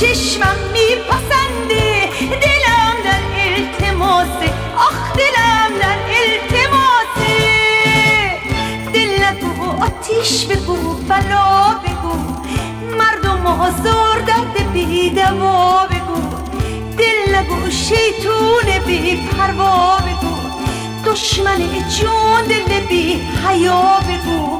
چشمم میپسنده، دلم در التماسه، آخ دلم در التماسه. دل نگو آتیش بگو، بلا بگو، مردم آزار درد بی دوا بگو. دل نگو شیطون بی پروا بگو، دشمن جون دل بی حیا بگو.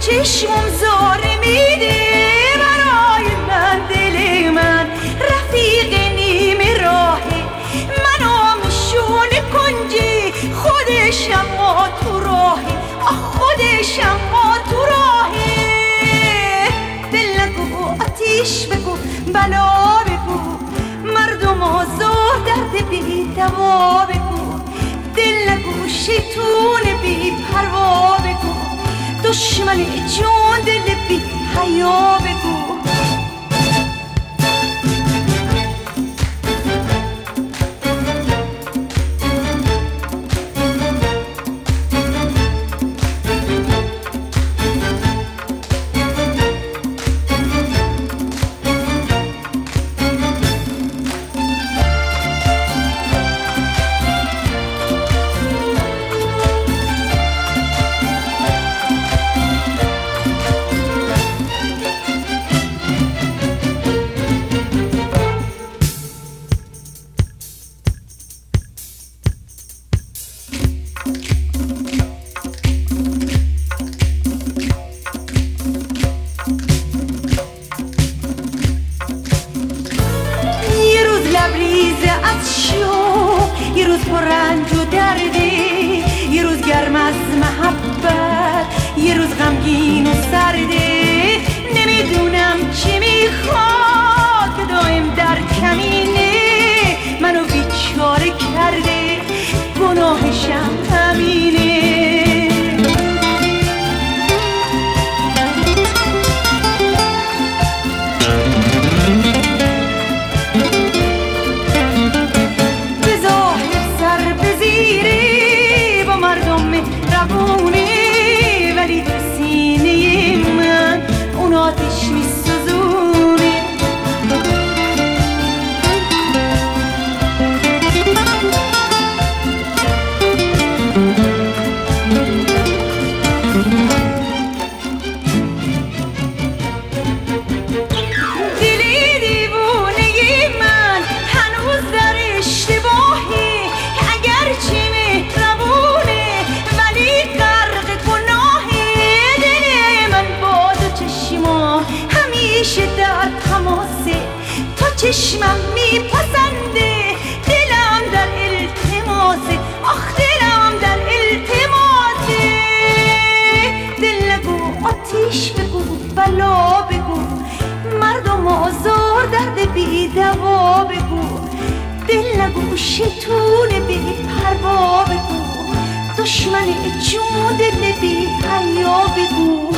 چشمم زاره میده برای من، دل من رفیق نیمه راهه، منم شونه کنجی، خودشم ما تو راهه، خودشم ما تو راهه. دل نگو آتیش بگو، بلا بگو، مردم آزار درد بی دوا بگو. دل نگو شیطون بی پروا بگو، دشمن جون دل بی حیا بگو. از شوق یه روز پر رنج و درده، یه روز گرم از محبت، یه روز غمگین و سرده. نمیدونم چی میخواد که دائم در کمینه منو بیچاره کرده، گناهشم همینه. ولی تو سینه من اون آتش می سوزونه، دل دیوونه من هنوز در اشتباهی، اگرچه چشمم میپسنده، دلم در التماسه، آخ دلم در التماسه. دل نگو آتیش بگو، بلا بگو، مردم آزار درد بی دوا بگو. دل نگو شیطون بی پروا بگو، دشمن جون دل بی حیا بگو.